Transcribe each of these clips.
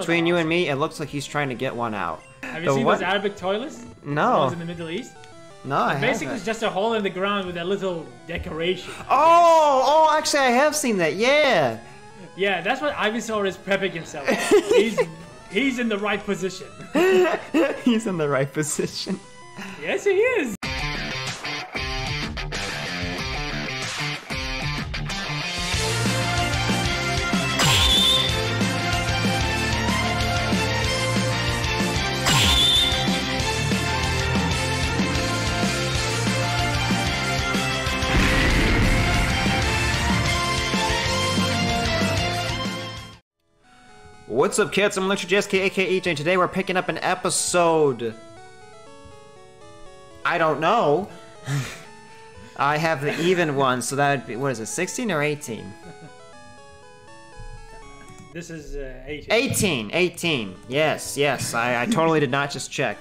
Between you and me, it looks like he's trying to get one out. Have you seen those Arabic toilets? No. The ones in the Middle East? No, it basically it's just a hole in the ground with a little decoration. Oh, actually I have seen that, yeah. Yeah, that's what Ivysaur is prepping himself. He's in the right position. He's in the right position. Yes, he is. What's up, kids? I'm ElectricJazzcat, aka EJ, and today we're picking up an episode. I don't know. I have the even one, so that would be, what is it, 16 or 18? This is 18. 18, yes. I totally did not just check.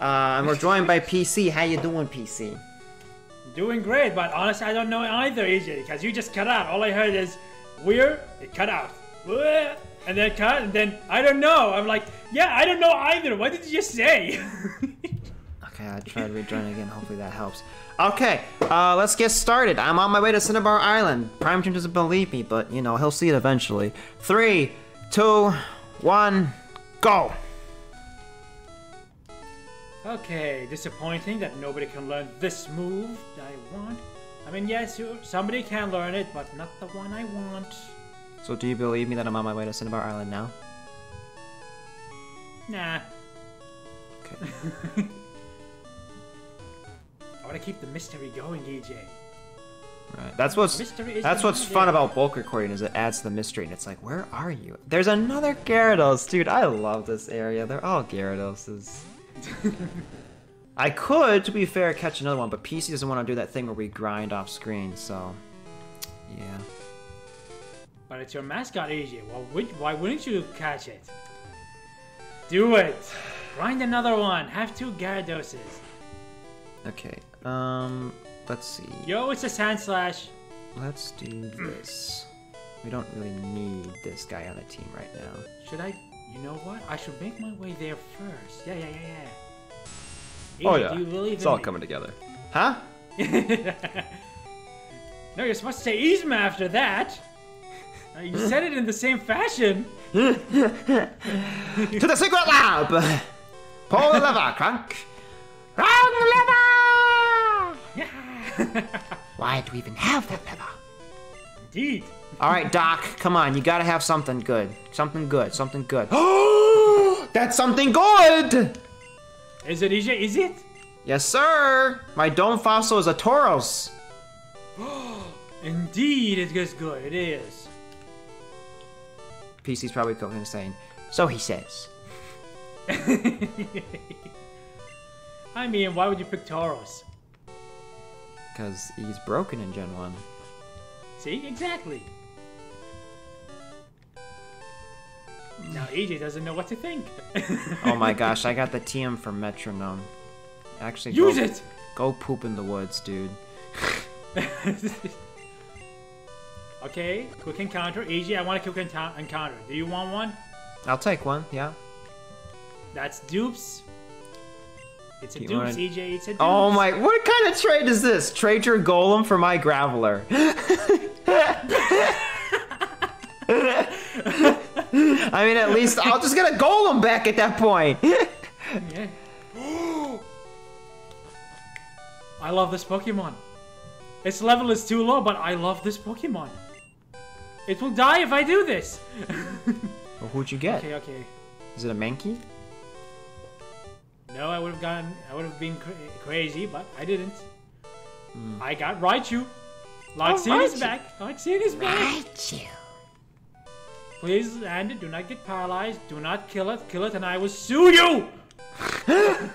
And we're joined by PC. How you doing, PC? Doing great, but honestly, I don't know either, EJ, because you just cut out. All I heard is, it cut out. We're, and then cut, and then I don't know. I'm like, yeah, I don't know either. What did you just say? Okay, I tried rejoining again. Hopefully that helps. Okay, let's get started. I'm on my way to Cinnabar Island. Prime Champ doesn't believe me, but you know he'll see it eventually. 3, 2, 1, go. Okay, disappointing that nobody can learn this move that I want. I mean, yes, somebody can learn it, but not the one I want. So do you believe me that I'm on my way to Cinnabar Island now? Nah. Okay. I want to keep the mystery going, EJ. Right. That's what's fun about bulk recording is it adds to the mystery, and it's like, where are you? There's another Gyarados, dude. I love this area. They're all Gyaradoses. I could, to be fair, catch another one, but PC doesn't want to do that thing where we grind off screen. So, yeah. But it's your mascot, AJ. Why wouldn't you catch it? Do it! Grind another one! Have 2 Gyaradoses! Okay, let's see. Yo, it's a Sandslash! Let's do this. We don't really need this guy on the team right now. Should I... You know what? I should make my way there first. Yeah. AJ, oh yeah, do you really it's all me? Coming together. Huh? No, you're supposed to say Yzma after that! You said it in the same fashion! To the secret lab! Pull the lever, Crunk! Wrong lever! Yeah. Why do we even have that lever? Indeed! Alright, Doc, come on, you gotta have something good. Something good. That's something good! Is it, EJ? Is it? Yes, sir! My dome fossil is a Tauros! Indeed, it is good, it is. PC's probably going insane. So he says. I mean, why would you pick Tauros? Because he's broken in Gen 1. See? Exactly. Now EJ doesn't know what to think. Oh my gosh, I got the TM from Metronome. Actually, use it! Go poop in the woods, dude. Okay, quick encounter. EJ, I want a quick encounter. Do you want one? I'll take one, yeah. That's dupes. It's a dupes, EJ. It's a dupes. Oh my, what kind of trade is this? Trade your Golem for my Graveler. I mean, at least I'll just get a Golem back at that point. Yeah. I love this Pokemon. Its level is too low, but I love this Pokemon. It will die if I do this! Well, who'd you get? Okay. Is it a Mankey? No, I would have been crazy, but I didn't. I got Raichu! Larxene is back! Larxene is back! Raichu! Please land it, do not get paralyzed, do not kill it, and I will sue you! I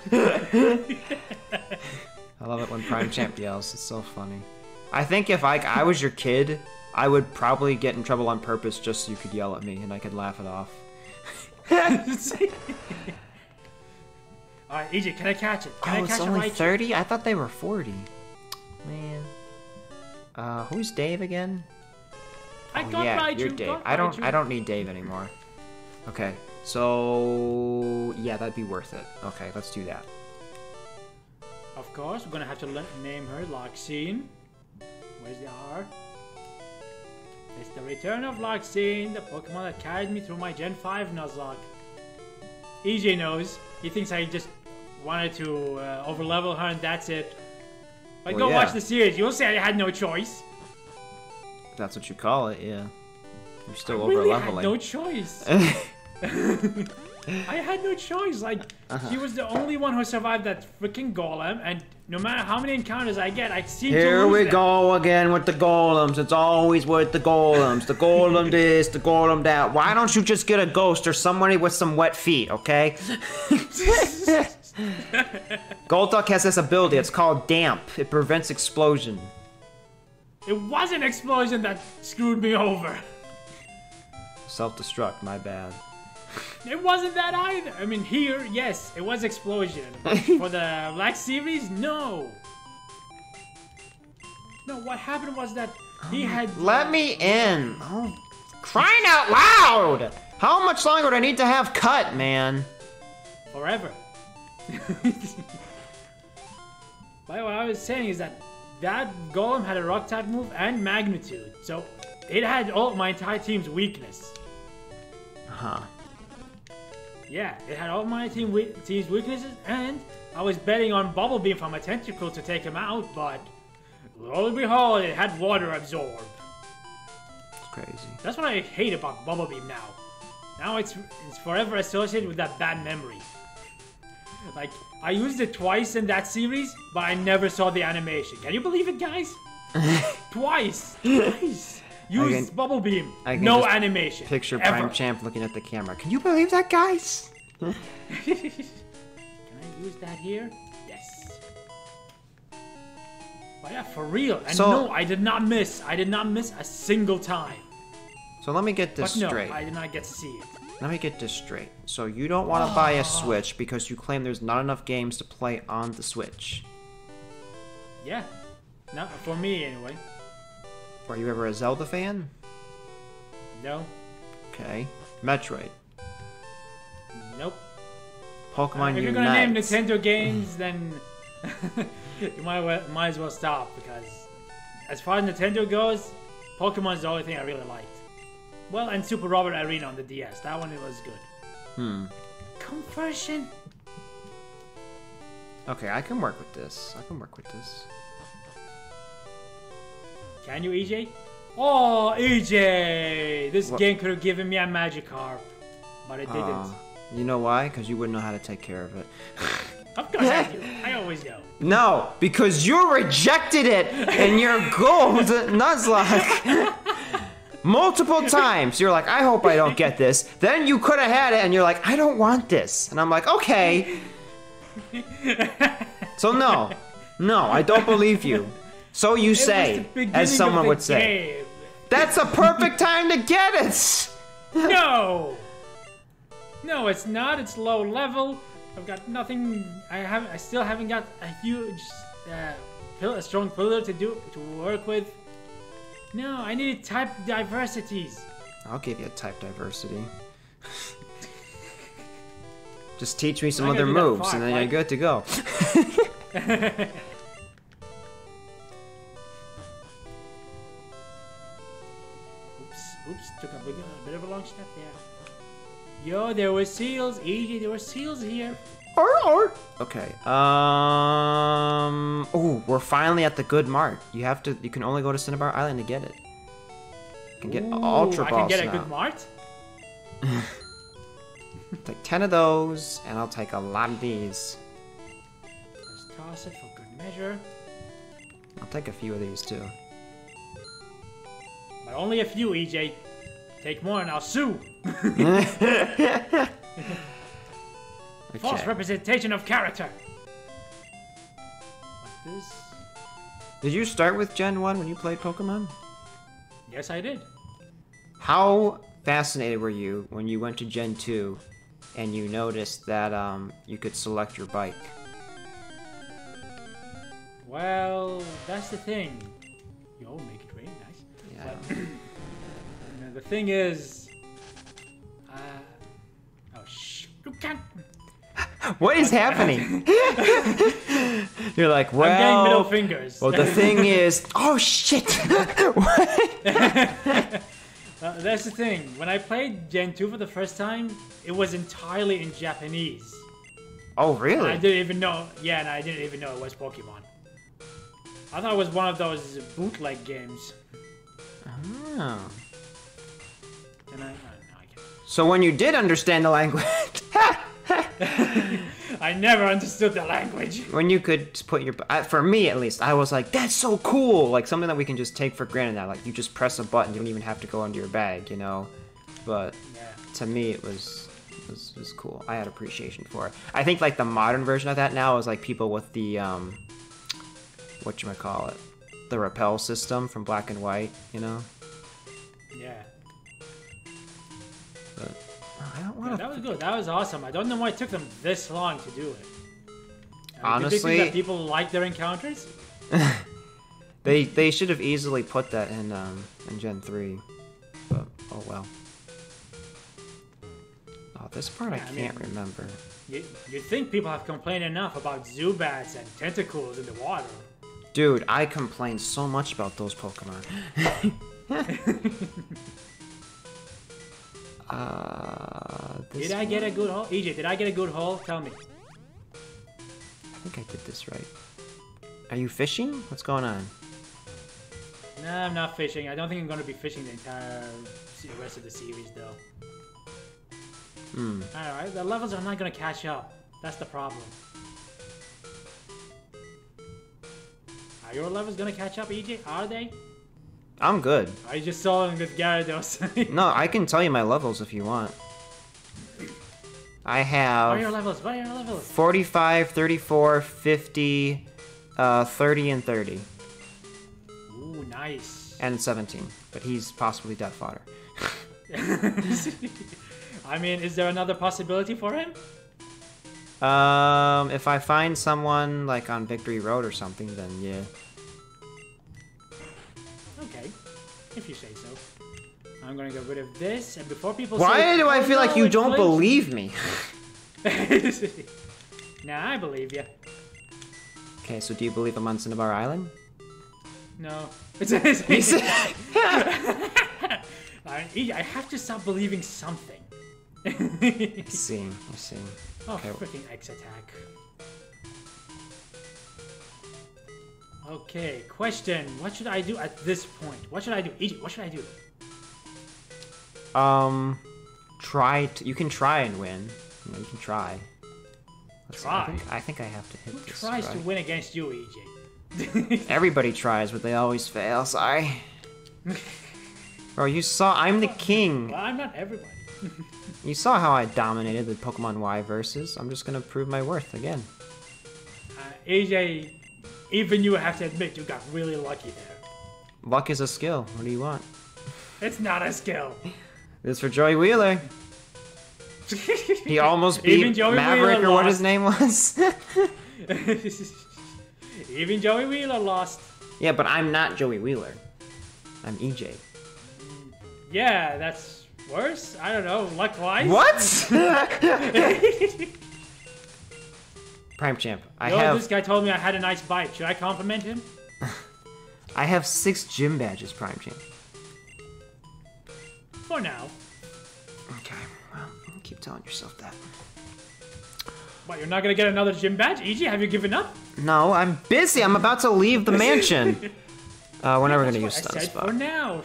love it when Prime Champ yells, it's so funny. I think if I was your kid, I would probably get in trouble on purpose just so you could yell at me and I could laugh it off. Alright, EJ, can I catch it? Can I catch it? It's only 30? I thought they were 40. Man. Who's Dave again? I got Raichu. You're Dave. I don't need Dave anymore. Okay. So yeah, that'd be worth it. Okay, let's do that. Of course, we're gonna have to name her Larxene. Where's the R? It's the return of Larxene, the Pokemon that carried me through my Gen 5 Nuzlocke. EJ knows. He thinks I just wanted to overlevel her and that's it. But well, go watch the series. You'll say I had no choice. That's what you call it, yeah. You're still overleveling. I really had no choice. I had no choice. Like, he was the only one who survived that freaking Golem, and no matter how many encounters I get, I seem to lose them. Go again with the Golems. It's always with the Golems. The Golem this, the Golem that. Why don't you just get a ghost or somebody with some wet feet, okay? Golduck has this ability. It's called Damp. It prevents explosion. It was an explosion that screwed me over. Self-destruct, my bad. It wasn't that either. I mean, here, yes, it was explosion. For the Black Series, no. No, what happened was that he had... Let me in. Oh, crying out loud! How much longer do I need to have cut, man? Forever. But what I was saying is that that Golem had a Rock-type move and Magnitude, so it had all my entire team's weakness. Huh. Yeah, it had all my team's weaknesses, and I was betting on Bubble Beam from a Tentacle to take him out, but lo and behold, it had Water Absorb. It's crazy. That's what I hate about Bubble Beam now. Now it's forever associated with that bad memory. Like, I used it twice in that series, but I never saw the animation. Can you believe it, guys? Twice! Twice! Use Bubble Beam. No animation. Picture ever. Prime Champ looking at the camera. Can you believe that, guys? Can I use that here? Yes. But yeah, for real. And so, no, I did not miss. I did not miss a single time. So let me get this straight. I did not get to see it. Let me get this straight. So you don't want to buy a Switch because you claim there's not enough games to play on the Switch. Yeah. Not for me, anyway. Were you ever a Zelda fan? No. Okay. Metroid? Nope. Pokemon Unite? If you're gonna name Nintendo games, then you might as well stop, because as far as Nintendo goes, Pokemon's the only thing I really liked. Well, and Super Robot Arena on the DS. That one was good. Hmm. Conversion! Okay, I can work with this. I can work with this. Can you, EJ? Oh, EJ! This game could have given me a Magikarp, but it didn't. You know why? Because you wouldn't know how to take care of it. Of course I do. I always know. No, because you rejected it in your gold Nuzlocke. Multiple times. You're like, I hope I don't get this. Then you could have had it, and you're like, I don't want this. And I'm like, okay. So no. No, I don't believe you. So you say, as someone would say. That's a perfect time to get it! No! No, it's not. It's low level. I've got nothing. I still haven't got a huge, a strong pillar to work with. No, I needed type diversities. I'll give you a type diversity. Just teach me some other moves, and then you're good to go. Oops, took a bit of a long step there. Yo, there were seals. EJ, there were seals here. Okay. Oh, we're finally at the good mark. You have to. You can only go to Cinnabar Island to get it. You can get Ultra Balls now. I can get a good mart? Take 10 of those, and I'll take a lot of these. Let's toss it for good measure. I'll take a few of these too. But only a few, EJ. Take more and I'll sue. Okay. False representation of character. Like this. Did you start with Gen 1 when you played Pokemon? Yes, I did. How fascinated were you when you went to Gen 2 and you noticed that you could select your bike? Well, that's the thing. Yo, make it rain. But, you know, the thing is, What is happening? You're like, well, I'm getting middle fingers. Well, the thing is, oh shit! What? That's the thing. When I played Gen 2 for the first time, it was entirely in Japanese. Oh really? I didn't even know. Yeah, and I didn't even know it was Pokemon. I thought it was one of those bootleg games. Oh. And I can't. So when you did understand the language. I never understood the language. When you could put your, for me at least, I was like, that's so cool. Like something that we can just take for granted now. Like you just press a button, you don't even have to go under your bag, you know. But yeah. To me, it was cool. I had appreciation for it. I think like the modern version of that now is like people with the whatchamacallit, the rappel system from Black and White, you know. Yeah. But I don't want to. That was good. That was awesome. I don't know why it took them this long to do it. Honestly, that people like their encounters. they should have easily put that in Gen 3, but oh well. Oh, this part yeah, I mean, remember. You think people have complained enough about Zubats and tentacles in the water? Dude, I complained so much about those Pokemon. Did I get a good haul? EJ, did I get a good haul? Tell me. I think I did this right. Are you fishing? What's going on? Nah, I'm not fishing. I don't think I'm going to be fishing the entire rest of the series, though. Hmm. Alright, the levels are not going to catch up. That's the problem. Are your levels going to catch up, EJ? Are they? I'm good. I just saw him with Gyarados. No, I can tell you my levels if you want. I have... What are your levels? What are your levels? 45, 34, 50, 30, and 30. Ooh, nice. And 17. But he's possibly death fodder. I mean, is there another possibility for him? If I find someone, like, on Victory Road or something, then yeah. If you say so. I'm gonna get rid of this, and before people say, why do I feel like you don't believe me? Nah, I believe you. Okay, so do you believe I'm on Cinnabar Island? No. I have to stop believing something. I see. Oh, okay. Freaking X attack. Okay, question. What should I do at this point? What should I do? EJ, what should I do? You can try and win. You know, you can try. Let's try? See, I think I have to hit this. Who tries to win against you, EJ? Everybody tries, but they always fail. Sorry. Bro, you saw... I'm the king. Well, I'm not everybody. You saw how I dominated the Pokemon Y versus. I'm just going to prove my worth again. EJ... Even you have to admit you got really lucky there. Luck is a skill. What do you want? It's not a skill. It's for Joey Wheeler. He almost beat Maverick or what his name was. Even Joey Wheeler lost. Yeah, but I'm not Joey Wheeler. I'm EJ. Yeah, that's worse. I don't know. Luck-wise. What? Prime Champ, this guy told me I had a nice bite. Should I compliment him? I have 6 gym badges, Prime Champ. For now. Okay, well, keep telling yourself that. What, you're not gonna get another gym badge? EJ, have you given up? No, I'm busy. I'm about to leave the mansion. We're never gonna use stun spot. For now.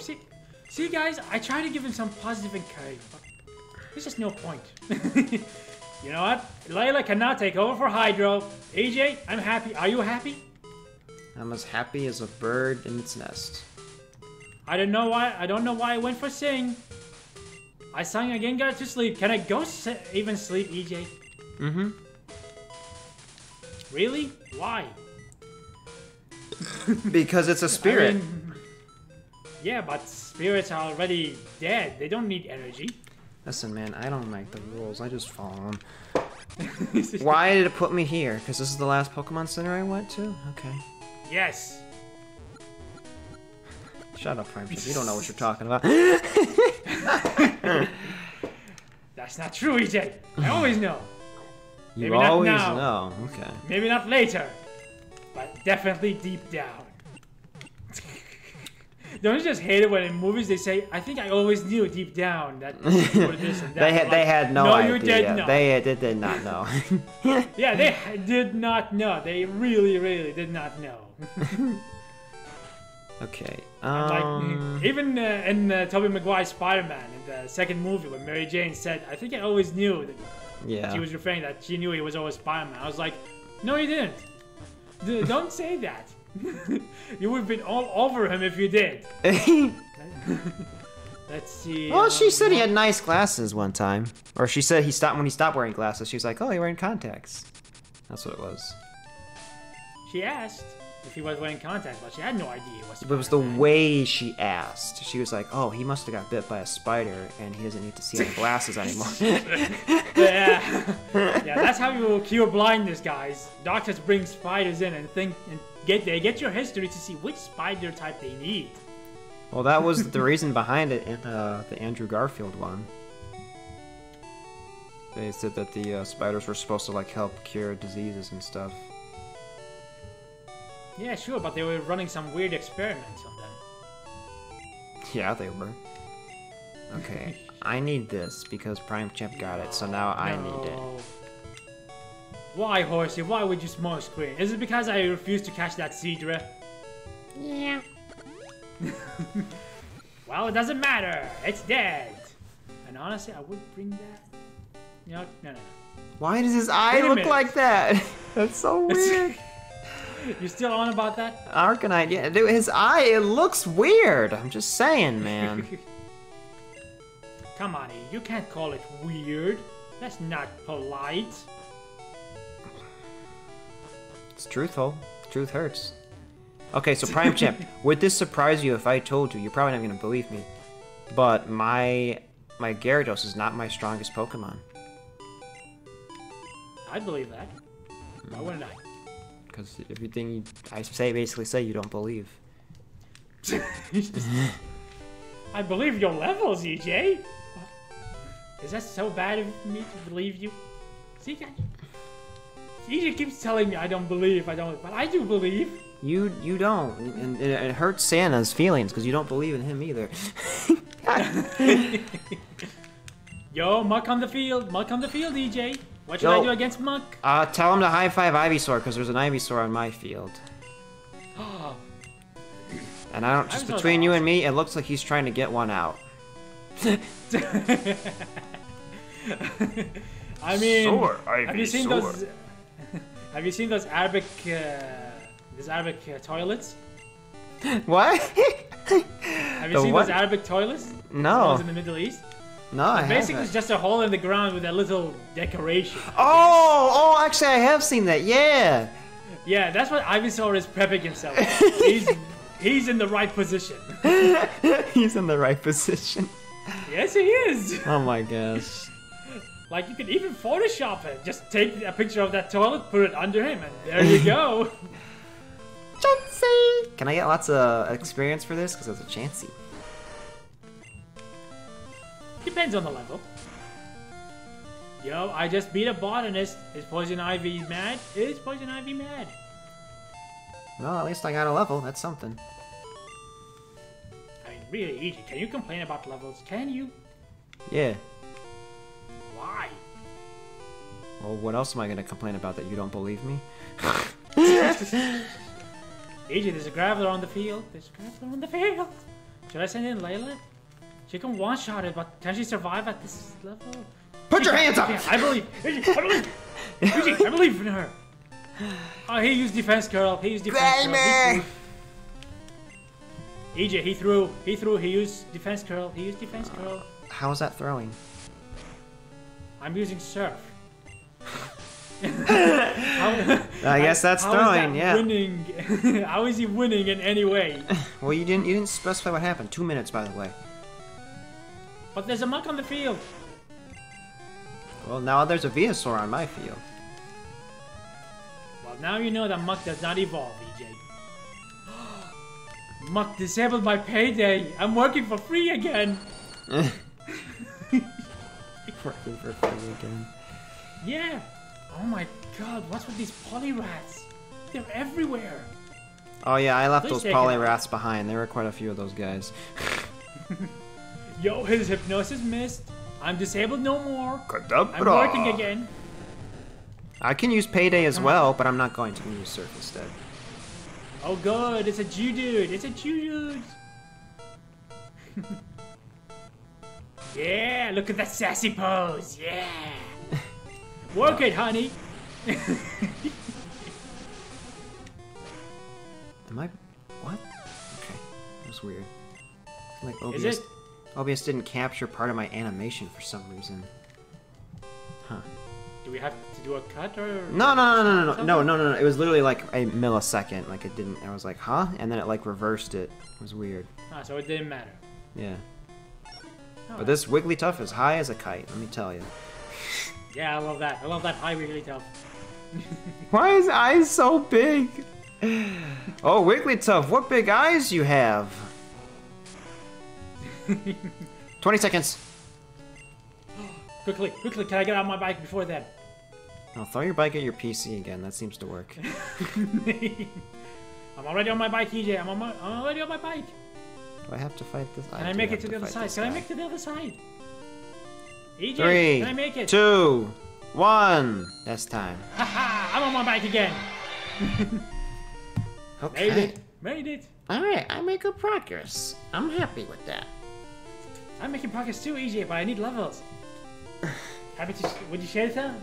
See, guys, I try to give him some positive encouragement. There's just no point. You know what? Layla cannot take over for Hydro. EJ, I'm happy. Are you happy? I'm as happy as a bird in its nest. I don't know why I went for sing. I sang again, got to sleep. Can I go even sleep, EJ? Mm-hmm. Really? Why? Because it's a spirit. I mean, yeah, but spirits are already dead. They don't need energy. Listen, man, I don't make the rules. I just follow them. Why did it put me here? Because this is the last Pokemon Center I went to? Okay. Yes! Shut up, Prime Champ. You don't know what you're talking about. That That's not true, EJ. I always know. Maybe you always know. Okay. Maybe not later, but definitely deep down. Don't you just hate it when in movies they say, "I think I always knew deep down that this and that." they had no idea. You did not. They did not know. Yeah, they did not know. They really, really did not know. Okay. Like, even in Tobey Maguire's Spider-Man, in the second movie, when Mary Jane said, "I think I always knew," that she was referring that she knew he was always Spider-Man. I was like, "No, you didn't. Don't say that." You would have been all over him if you did. Let's see. Well, she said he had nice glasses one time. Or she said he stopped when he stopped wearing glasses. She was like, oh, you're wearing contacts. That's what it was. She asked if he was wearing contacts, but she had no idea he was Spider-Man. But it was the way she asked. She was like, oh, he must have got bit by a spider and he doesn't need to see any glasses anymore. Yeah, that's how you cure blindness, guys. Doctors bring spiders in and get your history to see which spider type they need. Well, that was the reason behind it in the Andrew Garfield one. They said that the spiders were supposed to like help cure diseases and stuff. Yeah, sure, but they were running some weird experiments on that. Yeah, they were. Okay, I need this because Prime Champ got it, so now I need it. Why, Horsey? Why would you smoke screen? Is it because I refuse to catch that Seedra? Yeah. Well, it doesn't matter. It's dead. And honestly, I would bring that. No. Why does his eye look like that? That's so weird. You still on about that? Arcanine, yeah. Dude, his eye, it looks weird. I'm just saying, man. Come on, you can't call it weird. That's not polite. It's truthful. Truth hurts. Okay, so Prime Champ, would this surprise you if I told you? You're probably not gonna believe me, but my Gyarados is not my strongest Pokemon. I believe that. Why wouldn't I? Because everything I say, you don't believe. I believe your levels, EJ. Is that so bad of me to believe you? See, guys. EJ keeps telling me I don't believe, but I do believe. You don't, and it hurts Santa's feelings because you don't believe in him either. Yo, Muk on the field, EJ. What should I do against Muk? Tell him to high five Ivysaur because there's an Ivysaur on my field. And I don't. Just between you and me, it looks like he's trying to get one out. I mean, have you seen those? Have you seen those Arabic toilets? What? Have you seen those Arabic toilets? No. Those in the Middle East? No, I haven't. Basically, it's just a hole in the ground with a little decoration. Oh, actually, I have seen that. Yeah. Yeah, that's what Ivysaur is prepping himself. He's in the right position. He's in the right position. Yes, he is. Oh my gosh. Like, you could even Photoshop it. Just take a picture of that toilet, put it under him, and there you go. Chansey! Can I get lots of experience for this? Because it's a Chansey. Depends on the level. Yo, I just beat a botanist. Is Poison Ivy mad? Is Poison Ivy mad? Well, at least I got a level. That's something. I mean, really, easy. Can you complain about levels? Can you? Yeah. Why? Well, what else am I gonna complain about that you don't believe me? AJ, there's a Graveler on the field. Should I send in Layla? She can one-shot it, but can she survive at this level? Put your hands up! I believe! AJ, I believe in her! Oh, he used defense curl. AJ, he used defense curl. How is that throwing? I'm using surf. I guess that's throwing, yeah. How is he winning in any way? Well, you didn't specify what happened. 2 minutes, by the way. But there's a Muk on the field. Well, now there's a Venusaur on my field. Well, now you know that Muk does not evolve, EJ. Muk disabled my payday. I'm working for free again. Forever again. Yeah! Oh my god, what's with these polyrats? They're everywhere! Oh yeah, I left those polyrats behind. There were quite a few of those guys. Yo, his hypnosis missed. I'm disabled no more. Kadabra. I'm working again. I can use Payday as well, but I'm not going to use Surf instead. Oh good, it's a Jew dude. It's a Jew dude. Yeah, look at that sassy pose. Yeah. Work it, honey. Am I... what? Okay, that was weird. Like OBS... is it? OBS didn't capture part of my animation for some reason. Huh. Do we have to do a cut or... No. It was literally like a millisecond. Like it didn't... I was like, huh? And then it like reversed it. It was weird. Ah, so it didn't matter. Yeah. Oh, but this Wigglytuff is high as a kite, let me tell you. Yeah, I love that. I love that high Wigglytuff. Why is his eyes so big? Oh, Wigglytuff, what big eyes you have. 20 seconds. Quickly, quickly, can I get on my bike before then? I'll throw your bike at your PC again, that seems to work. I'm already on my bike, EJ. I'm already on my bike. Do I have to fight this? Can I make it to the other side? Can I make it to the other side? EJ, can I make it? 3, 2, 1. That's time. Haha, I'm on my bike again. Okay. Made it. Made it. Alright, I make good progress. I'm happy with that. I'm making progress too, EJ, but I need levels. Happy to... would you share some?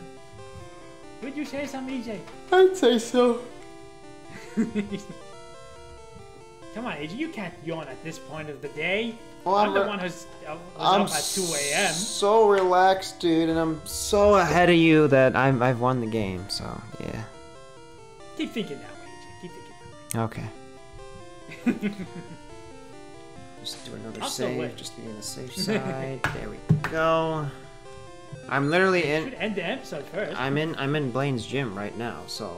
Would you share some, EJ? I'd say so. Come on, EJ, you can't yawn at this point of the day. Well, I'm the one who's up at 2 a.m. so relaxed, dude, and I'm so ahead of you that I've won the game, so yeah. Keep thinking that way, EJ. Keep thinking that way. Okay. Just do another save, just be on the safe side. There we go. I'm literally in. You should end the episode first. I'm in Blaine's gym right now. So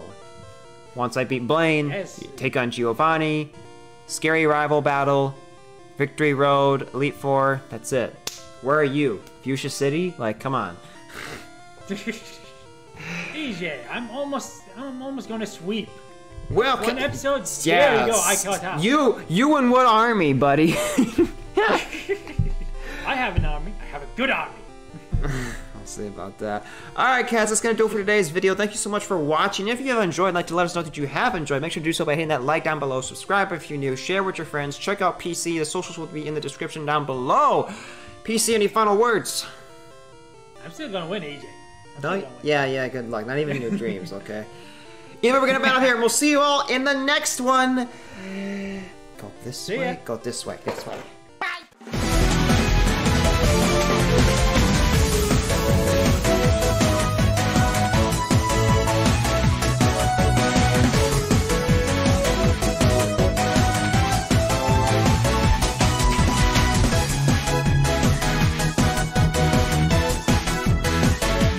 once I beat Blaine, take on Giovanni, scary rival battle, Victory Road, Elite Four. That's it. Where are you, Fuchsia City? Like, come on. EJ, I'm almost gonna sweep. Well, one episode. Yeah, there you go. I caught up. You and what army, buddy? I have an army. I have a good army. I'll see about that. All right, cats. That's gonna do it for today's video. Thank you so much for watching. If you have enjoyed, I'd like to let us know that you have enjoyed. Make sure to do so by hitting that like down below. Subscribe if you're new. Share with your friends. Check out PC. The socials will be in the description down below. PC, any final words? I'm still gonna win, EJ. Yeah. Good luck. Not even in your dreams. Okay. Yeah, we're gonna battle here, and we'll see you all in the next one. Go this way. Go this way. This way.